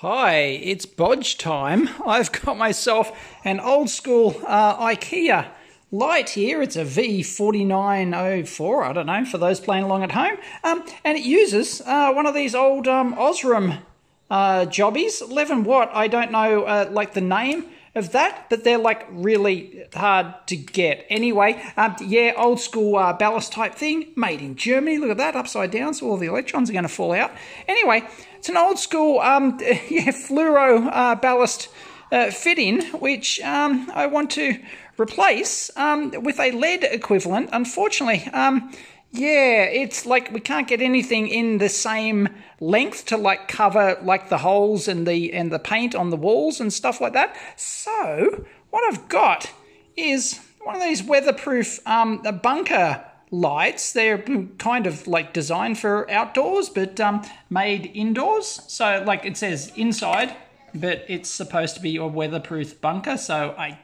Hi, it's bodge time. I've got myself an old school IKEA light here. It's a V4904, I don't know, for those playing along at home. And it uses one of these old Osram jobbies, 11 watt. I don't know like the name of that, but they're like really hard to get. Anyway, yeah, old school ballast type thing, made in Germany. Look at that, upside down, so all the electrons are going to fall out. Anyway, it's an old school yeah, fluoro ballast fit-in, which I want to replace with a lead equivalent. Unfortunately, yeah, it's like we can't get anything in the same length to like cover like the holes and the paint on the walls and stuff like that. So what I've got is one of these weatherproof bunker lights. They're kind of like designed for outdoors but made indoors. So like it says inside, but it's supposed to be a weatherproof bunker, so I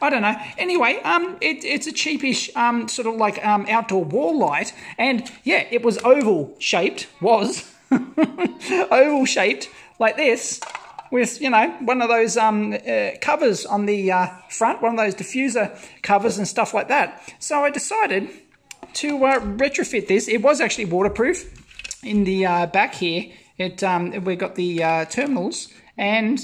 don't know. Anyway, it's a cheapish sort of like outdoor wall light, and yeah, it was oval shaped like this, with one of those covers on the front, one of those diffuser covers and stuff like that. So I decided to retrofit this. It was actually waterproof in the back here. It we got the terminals. And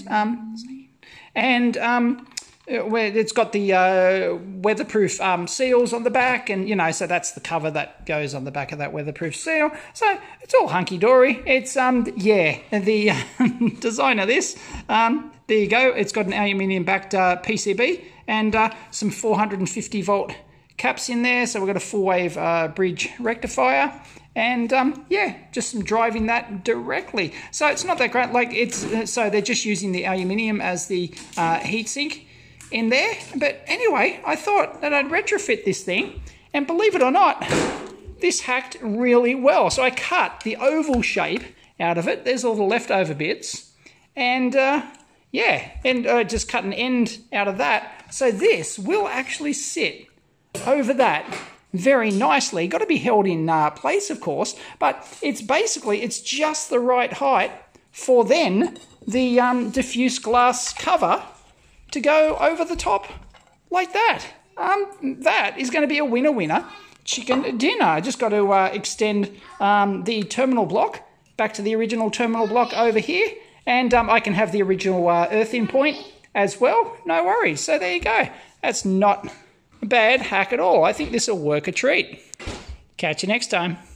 it's got the weatherproof seals on the back, and so that's the cover that goes on the back of that weatherproof seal. So it's all hunky dory. It's yeah, the design of this. There you go. It's got an aluminium backed PCB and some 450 volt caps in there. So we've got a full wave bridge rectifier. And yeah, just some driving that directly. So it's not that great. Like it's so they're just using the aluminium as the heatsink in there. But anyway, I thought that I'd retrofit this thing, and believe it or not, this hacked really well. So I cut the oval shape out of it. There's all the leftover bits, and yeah, and just cut an end out of that. So this will actually sit over that. Very nicely, got to be held in place, of course, but it's basically, it's just the right height for then the diffuse glass cover to go over the top like that. That is going to be a winner-winner chicken dinner. I just got to extend the terminal block back to the original terminal block over here, and I can have the original earth-in point as well. No worries. So there you go. That's not bad hack at all. I think this will work a treat. Catch you next time.